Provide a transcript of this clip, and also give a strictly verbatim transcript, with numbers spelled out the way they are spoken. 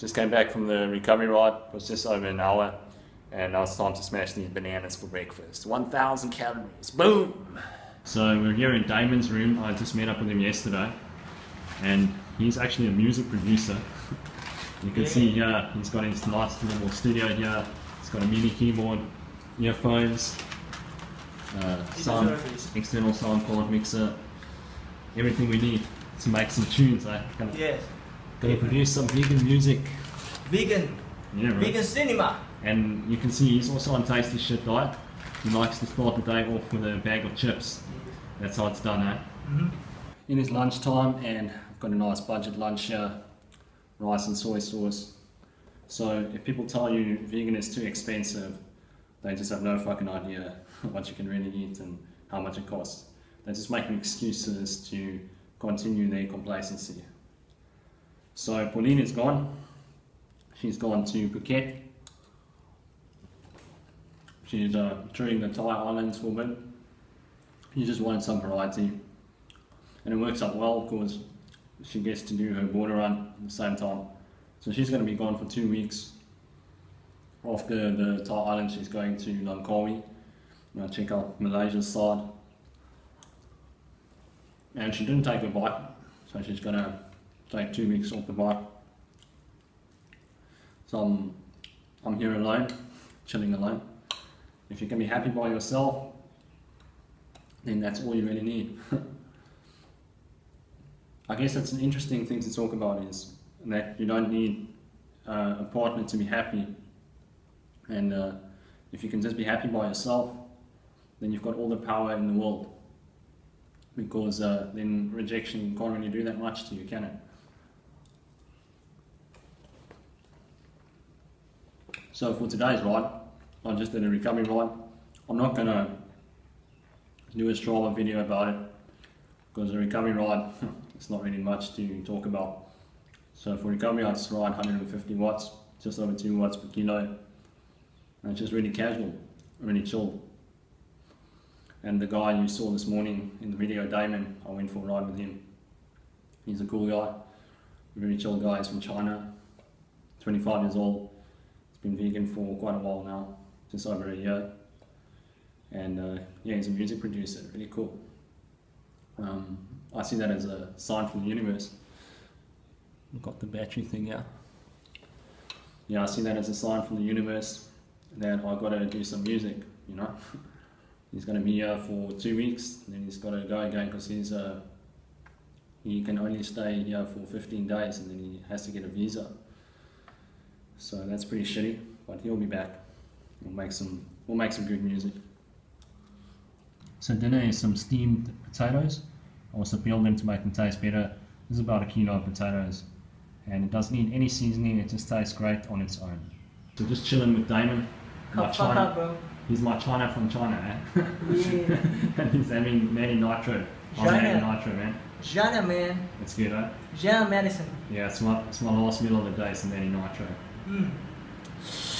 Just came back from the recovery ride, it was just over an hour, and now it's time to smash these bananas for breakfast. one thousand calories, boom! So we're here in Damon's room. I just met up with him yesterday, and he's actually a music producer. You can yeah. see here, he's got his nice little studio here, he's got a mini keyboard, earphones, uh, sound, external sound card mixer, everything we need to make some tunes, eh? Gonna, yes. Gonna produce some vegan music. Vegan. Yeah, right. Vegan cinema. And you can see he's also on Tasty Shit Diet. He likes to start the day off with a bag of chips. That's how it's done, eh? Mm-hmm. It is lunchtime and I've got a nice budget lunch here. Rice and soy sauce. So if people tell you vegan is too expensive, they just have no fucking idea what you can really eat and how much it costs. They're just making excuses to continue their complacency. So Pauline is gone. She's gone to Phuket. She's uh, touring the Thai islands for a bit. She just wanted some variety. And it works out well, of course. She gets to do her border run at the same time. So she's going to be gone for two weeks. After the Thai island, she's going to Langkawi. Now check out Malaysia's side. And she didn't take her bike, so she's going to take two weeks off the bike. So I'm, I'm here alone, chilling alone. If you can be happy by yourself, then that's all you really need. I guess that's an interesting thing to talk about, is that you don't need uh, a partner to be happy. And uh, if you can just be happy by yourself, then you've got all the power in the world. Because uh, then rejection can't really do that much to you, can it? So for today's ride, I just did a recovery ride. I'm not going to do a Strava video about it, because a recovery ride, it's not really much to talk about. So for recovery, I just ride one hundred fifty watts, just over two watts per kilo. And it's just really casual, really chilled. And the guy you saw this morning in the video, Damon, I went for a ride with him. He's a cool guy, very chill guy. He's from China, twenty-five years old. He's been vegan for quite a while now, just over a year. And uh, yeah, he's a music producer, really cool. Um, I see that as a sign from the universe. I've got the battery thing here. Yeah, I see that as a sign from the universe that I've got to do some music, you know? He's going to be here for two weeks, and then he's got to go again, because he's uh, he can only stay here for fifteen days, and then he has to get a visa. So that's pretty shitty, but he'll be back. We'll make some, we'll make some good music. So dinner is some steamed potatoes. I also peeled them to make them taste better. This is about a kilo of potatoes, and it doesn't need any seasoning. It just tastes great on its own. So just chilling with Damon. Cut up, bro. He's my China from China, eh? Yeah. And he's having Manny Nitro. I'm having Nitro, man. China, man. That's good, eh? China medicine. Yeah, it's my, it's my last meal of the day, some Manny Nitro. Mm.